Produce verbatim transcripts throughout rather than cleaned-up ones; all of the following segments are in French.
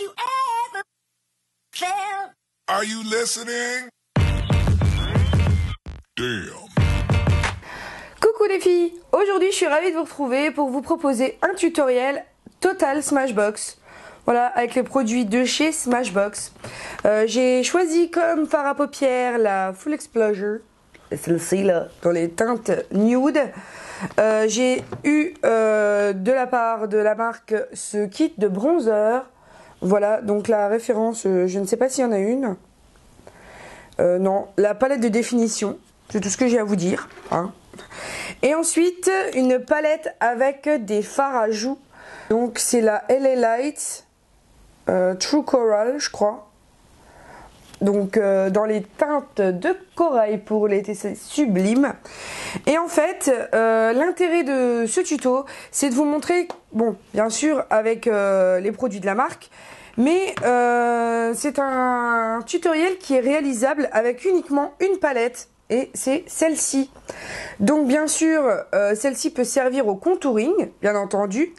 you ever felt. Are you listening? Damn. Coucou les filles, aujourd'hui je suis ravie de vous retrouver pour vous proposer un tutoriel total Smashbox. Voilà, avec les produits de chez Smashbox. Euh, j'ai choisi comme fard à paupières la Full Exposure, celle-ci là, dans les teintes nude. Euh, j'ai eu euh, de la part de la marque ce kit de bronzer. Voilà, donc la référence, euh, je ne sais pas s'il y en a une. Euh, non, la palette de définition, c'est tout ce que j'ai à vous dire, hein. Et ensuite, une palette avec des fards à joues. Donc c'est la L A Light, euh, True Coral, je crois. Donc euh, dans les teintes de corail pour l'été, c'est sublime. Et en fait, euh, l'intérêt de ce tuto, c'est de vous montrer, bon, bien sûr, avec euh, les produits de la marque, mais euh, c'est un tutoriel qui est réalisable avec uniquement une palette. Et c'est celle-ci. Donc bien sûr, euh, celle-ci peut servir au contouring, bien entendu.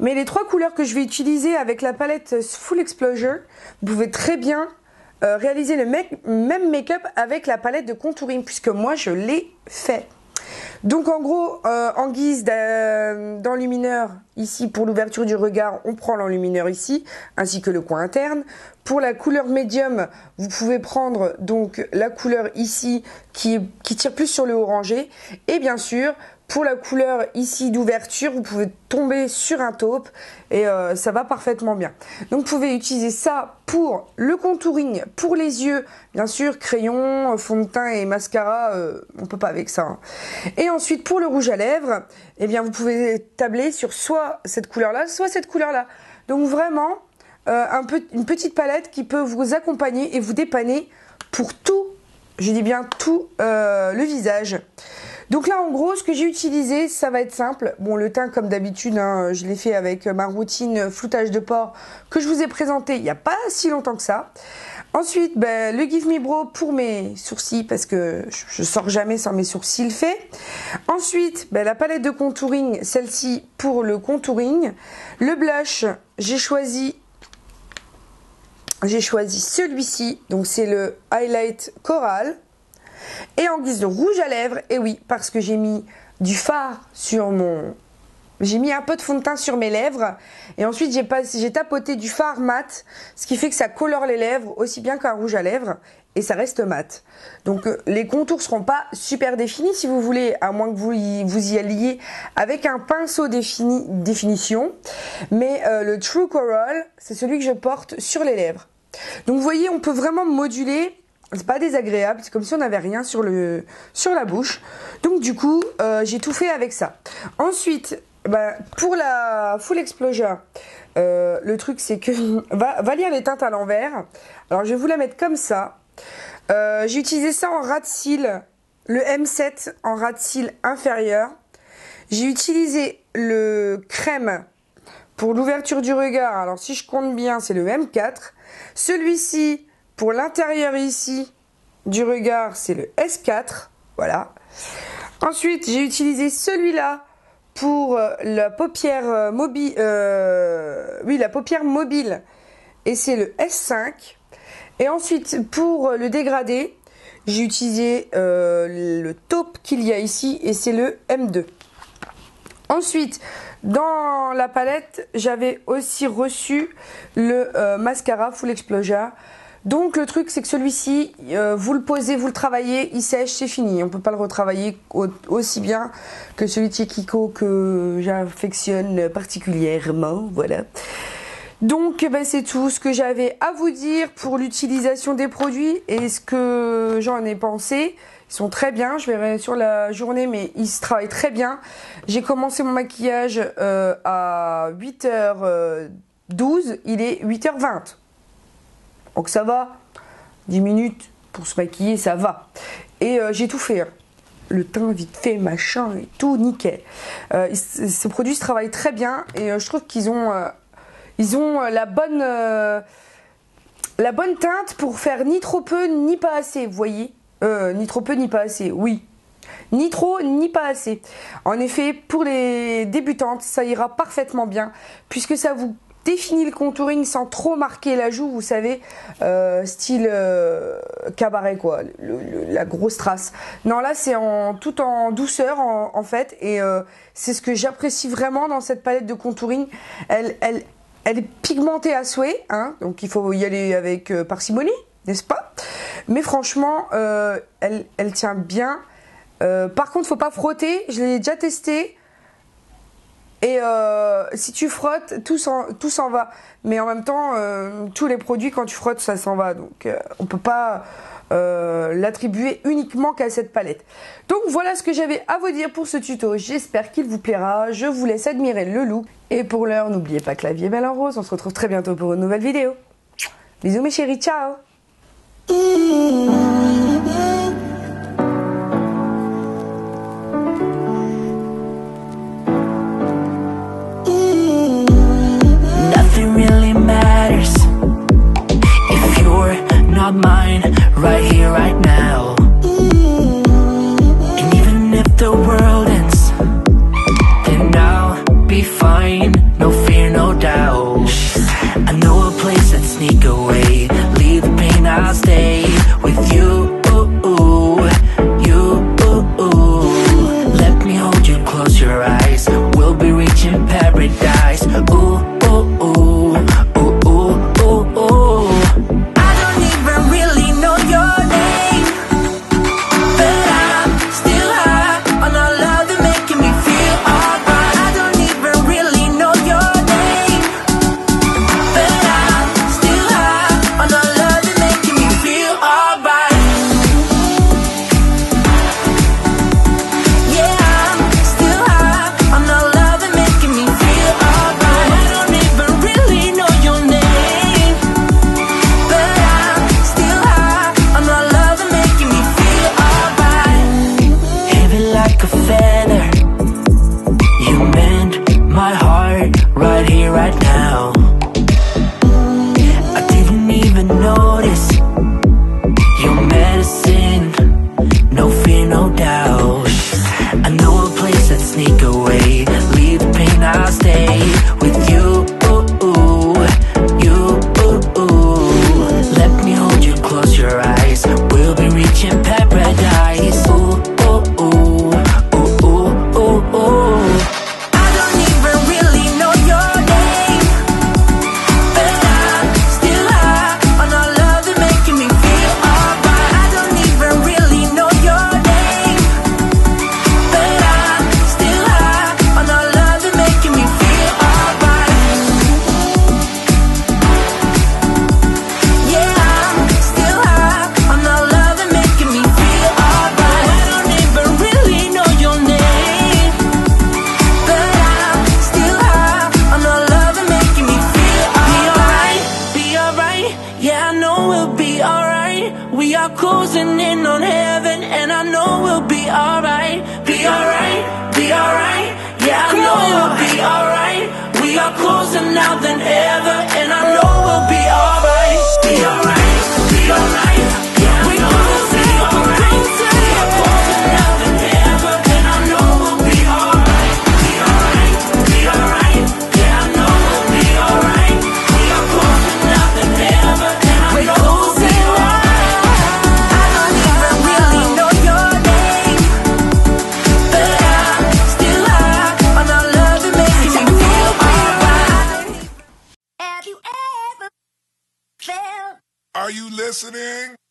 Mais les trois couleurs que je vais utiliser avec la palette Full Exposure, vous pouvez très bien euh, réaliser le même make-up avec la palette de contouring, puisque moi je l'ai fait. Donc en gros, euh, en guise d'enlumineur, ici pour l'ouverture du regard, on prend l'enlumineur ici, ainsi que le coin interne. Pour la couleur médium, vous pouvez prendre donc la couleur ici qui, qui tire plus sur le orangé. Et bien sûr, pour la couleur ici d'ouverture, vous pouvez tomber sur un taupe et euh, ça va parfaitement bien. Donc vous pouvez utiliser ça pour le contouring, pour les yeux, bien sûr, crayon, fond de teint et mascara, euh, on peut pas avec ça, hein. Et ensuite pour le rouge à lèvres, eh bien vous pouvez tabler sur soit cette couleur-là, soit cette couleur-là. Donc vraiment, Euh, un peu, une petite palette qui peut vous accompagner et vous dépanner pour tout, je dis bien tout, euh, le visage. Donc là en gros, ce que j'ai utilisé, ça va être simple. Bon, le teint comme d'habitude, hein, je l'ai fait avec ma routine floutage de pores que je vous ai présenté il n'y a pas si longtemps que ça. Ensuite, ben, le Give Me Brow pour mes sourcils, parce que je ne sors jamais sans mes sourcils faits. Ensuite, ben, la palette de contouring, celle-ci pour le contouring. Le blush, j'ai choisi... J'ai choisi celui-ci, donc c'est le Highlight Coral. Et en guise de rouge à lèvres, et oui, parce que j'ai mis du fard sur mon... J'ai mis un peu de fond de teint sur mes lèvres. Et ensuite, j'ai pas... j'ai tapoté du fard mat, ce qui fait que ça colore les lèvres aussi bien qu'un rouge à lèvres. Et ça reste mat. Donc, les contours seront pas super définis si vous voulez, à moins que vous y, vous y alliez avec un pinceau défini, définition. Mais euh, le True Coral, c'est celui que je porte sur les lèvres. Donc, vous voyez, on peut vraiment moduler. C'est pas désagréable, c'est comme si on n'avait rien sur, le, sur la bouche. Donc, du coup, euh, j'ai tout fait avec ça. Ensuite... Bah, pour la Full Exposure, euh, le truc c'est que va, va lire les teintes à l'envers. Alors je vais vous la mettre comme ça. Euh, j'ai utilisé ça en ras de cils, le M sept en ras de cils inférieur. J'ai utilisé le crème pour l'ouverture du regard. Alors si je compte bien, c'est le M quatre. Celui-ci pour l'intérieur ici du regard, c'est le S quatre. Voilà. Ensuite, j'ai utilisé celui-là pour la paupière mobile, euh, oui, la paupière mobile, et c'est le S cinq. Et ensuite, pour le dégradé, j'ai utilisé euh, le taupe qu'il y a ici, et c'est le M deux. Ensuite, dans la palette, j'avais aussi reçu le euh, mascara Full Exposure. Donc le truc c'est que celui-ci, euh, vous le posez, vous le travaillez, il sèche, c'est fini. On peut pas le retravailler au aussi bien que celui de chez Kiko que j'affectionne particulièrement, voilà. Donc ben, c'est tout ce que j'avais à vous dire pour l'utilisation des produits et ce que j'en ai pensé. Ils sont très bien, je verrai sur la journée, mais ils se travaillent très bien. J'ai commencé mon maquillage euh, à huit heures douze, il est huit heures vingt. Donc ça va, dix minutes pour se maquiller, ça va. Et euh, j'ai tout fait, hein. Le teint vite fait, machin et tout, nickel. Euh, ces produits se travaillent très bien et euh, je trouve qu'ils ont, euh, ils ont euh, la bonne, euh, la bonne teinte pour faire ni trop peu ni pas assez, vous voyez. Euh, ni trop peu ni pas assez, oui. Ni trop ni pas assez. En effet, pour les débutantes, ça ira parfaitement bien puisque ça vous défini le contouring sans trop marquer la joue, vous savez, euh, style euh, cabaret quoi, le, le, la grosse trace. Non, là c'est en tout en douceur en, en fait, et euh, c'est ce que j'apprécie vraiment dans cette palette de contouring. Elle, elle, elle est pigmentée à souhait, hein, donc il faut y aller avec euh, parcimonie, n'est-ce pas? Mais franchement, euh, elle, elle tient bien. Euh, par contre, faut pas frotter. Je l'ai déjà testé. Et euh, si tu frottes, tout s'en va. Mais en même temps, euh, tous les produits, quand tu frottes, ça s'en va. Donc, euh, on peut pas euh, l'attribuer uniquement qu'à cette palette. Donc, voilà ce que j'avais à vous dire pour ce tuto. J'espère qu'il vous plaira. Je vous laisse admirer le look. Et pour l'heure, n'oubliez pas que la vie est belle en rose. On se retrouve très bientôt pour une nouvelle vidéo. Bisous mes chéris, ciao. Not mine, right here, right now. And even if the world ends, then I'll be fine. No fear, no doubt. I know a place I'd sneak away, leave the pain, I'll stay with you, you. Let me hold you, close your eyes, we'll be reaching paradise. Ooh, ooh, ooh, ooh, ooh, ooh, ooh. Closer now than ever, and I know we'll be alright. Be alright, be alright. Yeah, we're closer, be alright. We're closer now than ever, and I know we'll be alright. Be alright, be alright. Yeah, I know we'll be alright. We are closer now than ever, and I know we'll be alright. I don't even really know your name, but I'm still high on our love that makes me feel alright. Are you listening?